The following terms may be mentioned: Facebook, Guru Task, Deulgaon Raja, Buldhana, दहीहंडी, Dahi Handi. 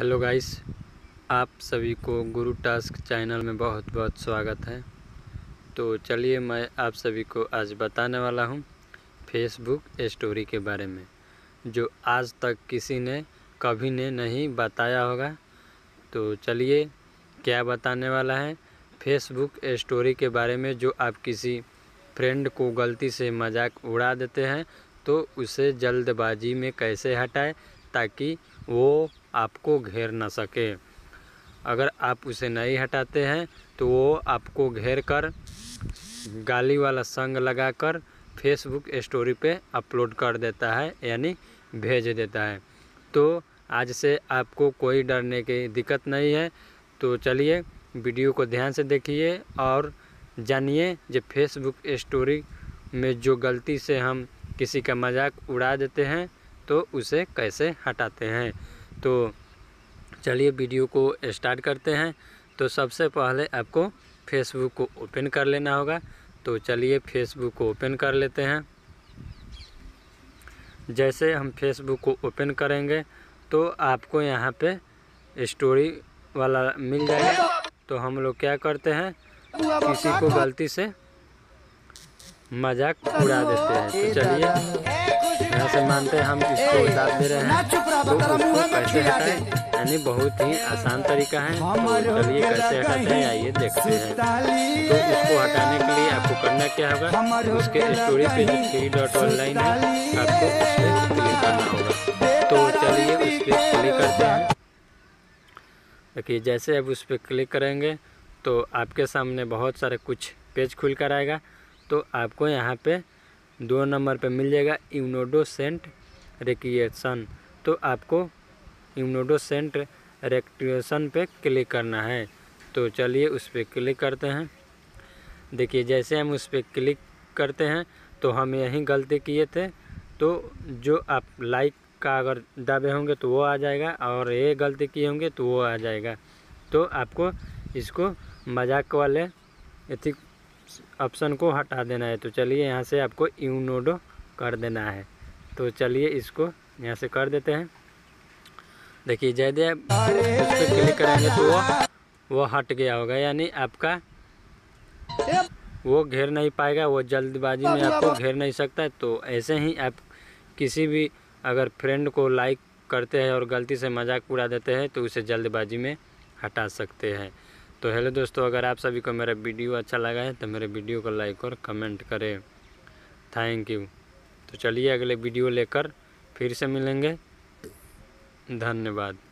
Hello guys, आप सभी को गुरु टास्क चैनल में बहुत बहुत स्वागत है। तो चलिए मैं आप सभी को आज बताने वाला हूं फेसबुक स्टोरी के बारे में, जो आज तक किसी ने कभी ने नहीं बताया होगा। तो चलिए क्या बताने वाला है फेसबुक स्टोरी के बारे में, जो आप किसी फ्रेंड को गलती से मजाक उड़ा देते हैं तो उसे जल्दबाजी में कैसे हटाएं ताकि वो आपको घेर ना सके। अगर आप उसे नहीं हटाते हैं तो वो आपको घेर कर गाली वाला संग लगाकर फेसबुक स्टोरी पे अपलोड कर देता है, यानी भेज देता है। तो आज से आपको कोई डरने की दिक्कत नहीं है। तो चलिए वीडियो को ध्यान से देखिए और जानिए जो फेसबुक स्टोरी में जो गलती से हम किसी का मजाक उड़ा देते हैं तो उसे कैसे हटाते हैं। तो चलिए वीडियो को स्टार्ट करते हैं। तो सबसे पहले आपको फेसबुक को ओपन कर लेना होगा। तो चलिए फेसबुक को ओपन कर लेते हैं। जैसे हम फेसबुक को ओपन करेंगे तो आपको यहाँ पे स्टोरी वाला मिल जाएगा। तो हम लोग क्या करते हैं, किसी को गलती से मजाक उड़ा देते हैं। तो चलिए यहाँ से मानते हैं हम इसको उतार दे रहे हैं, तो उसको कैसे हटाएं, यानी बहुत ही आसान तरीका है। तो चलिए कैसे हटाते हैं आइए देखते हैं। तो उसको हटाने के लिए आपको करना क्या होगा, उसके स्टोरी पे जो 3.1 है आपको उस पर क्लिक करना होगा। तो चलिए उस पर क्लिक करते हैं। देखिए जैसे अब उस पर क्लिक करेंगे तो आपके सामने बहुत सारे कुछ पेज खुल कर आएगा। तो आपको यहाँ पे 2 नंबर पे मिल जाएगा इनोडोसेंट रेक्रिएशन। तो आपको इनोडोसेंट रेक्रिएशन पे क्लिक करना है। तो चलिए उस पर क्लिक करते हैं। देखिए जैसे हम उस पर क्लिक करते हैं तो हम यहीं गलती किए थे। तो जो आप लाइक का अगर दावे होंगे तो वो आ जाएगा, और ये गलती किए होंगे तो वो आ जाएगा। तो आपको इसको मजाक वाले एथिक ऑप्शन को हटा देना है। तो चलिए यहाँ से आपको इग्नोर कर देना है। तो चलिए इसको यहाँ से कर देते हैं। देखिए जैसे आप उस पर क्लिक करेंगे तो वो हट गया होगा, यानी आपका वो घेर नहीं पाएगा, वो जल्दबाजी में आपको घेर नहीं सकता। तो ऐसे ही आप किसी भी अगर फ्रेंड को लाइक करते हैं और गलती से मजाक उड़ा देते हैं तो उसे जल्दबाजी में हटा सकते हैं। तो हेलो दोस्तों, अगर आप सभी को मेरा वीडियो अच्छा लगा है तो मेरे वीडियो को लाइक और कमेंट करें। Thank you. तो चलिए अगले वीडियो लेकर फिर से मिलेंगे। धन्यवाद।